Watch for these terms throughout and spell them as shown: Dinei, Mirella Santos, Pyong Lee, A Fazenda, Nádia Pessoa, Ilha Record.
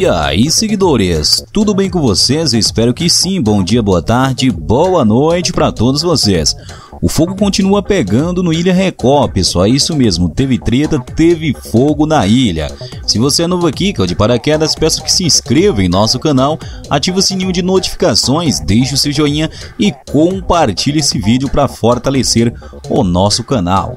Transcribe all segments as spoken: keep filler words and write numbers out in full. E aí, seguidores, tudo bem com vocês? Eu espero que sim. Bom dia, boa tarde, boa noite para todos vocês. O fogo continua pegando no Ilha Record, pessoal, é isso mesmo, teve treta, teve fogo na ilha. Se você é novo aqui, que é de paraquedas, peço que se inscreva em nosso canal, ative o sininho de notificações, deixe o seu joinha e compartilhe esse vídeo para fortalecer o nosso canal.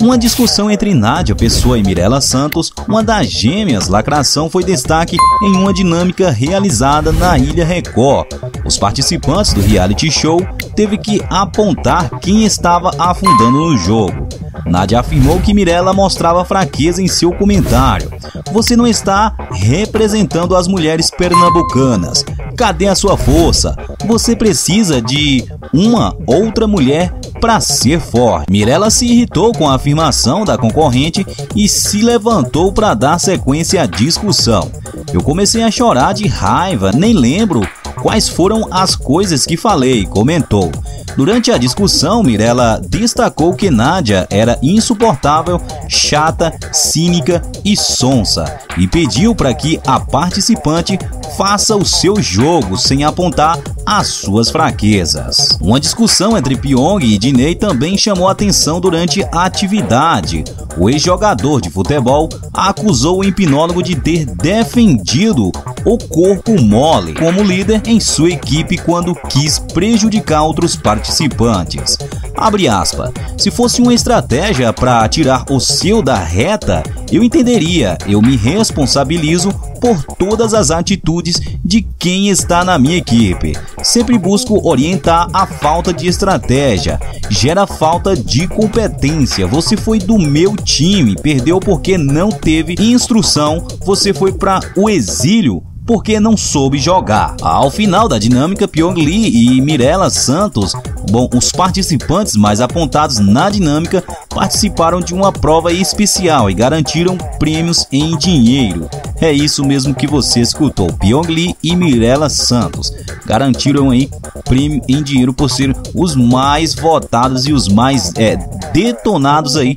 Uma discussão entre Nádia Pessoa e Mirella Santos, uma das gêmeas lacração, foi destaque em uma dinâmica realizada na Ilha Record. Os participantes do reality show teve que apontar quem estava afundando no jogo. Nádia afirmou que Mirella mostrava fraqueza em seu comentário. Você não está representando as mulheres pernambucanas. Cadê a sua força? Você precisa de uma outra mulher para ser forte. Mirella se irritou com a afirmação da concorrente e se levantou para dar sequência à discussão. Eu comecei a chorar de raiva, nem lembro quais foram as coisas que falei, comentou. Durante a discussão, Mirella destacou que Nádia era insuportável, chata, cínica e sonsa e pediu para que a participante faça o seu jogo sem apontar as suas fraquezas. Uma discussão entre Pyong e Dinei também chamou atenção durante a atividade. O ex-jogador de futebol acusou o hipnólogo de ter defendido o corpo mole como líder em sua equipe quando quis prejudicar outros participantes. Abre aspas. Se fosse uma estratégia para tirar o seu da reta, eu entenderia, eu me responsabilizo por todas as atitudes de quem está na minha equipe. Sempre busco orientar a falta de estratégia. Gera falta de competência. Você foi do meu time, perdeu porque não teve instrução. Você foi para o exílio porque não soube jogar. Ao final da dinâmica, Pyong Lee e Mirella Santos, bom, os participantes mais apontados na dinâmica, participaram de uma prova especial e garantiram prêmios em dinheiro. É isso mesmo que você escutou, Pyong Lee e Mirella Santos garantiram aí prêmio em dinheiro por ser os mais votados e os mais é, detonados aí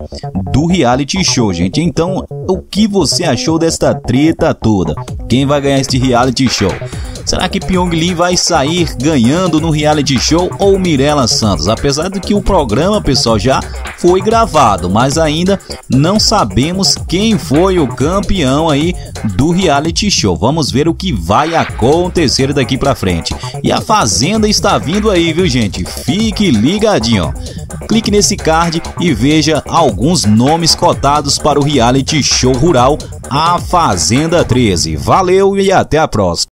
do reality show, gente. Então, o que você achou desta treta toda? Quem vai ganhar este reality show? Será que Pyong Lee vai sair ganhando no reality show ou Mirella Santos? Apesar de que o programa, pessoal, já foi gravado, mas ainda não sabemos quem foi o campeão aí do reality show. Vamos ver o que vai acontecer daqui pra frente. E a Fazenda está vindo aí, viu, gente? Fique ligadinho. Clique nesse card e veja alguns nomes cotados para o reality show rural A Fazenda treze. Valeu e até a próxima.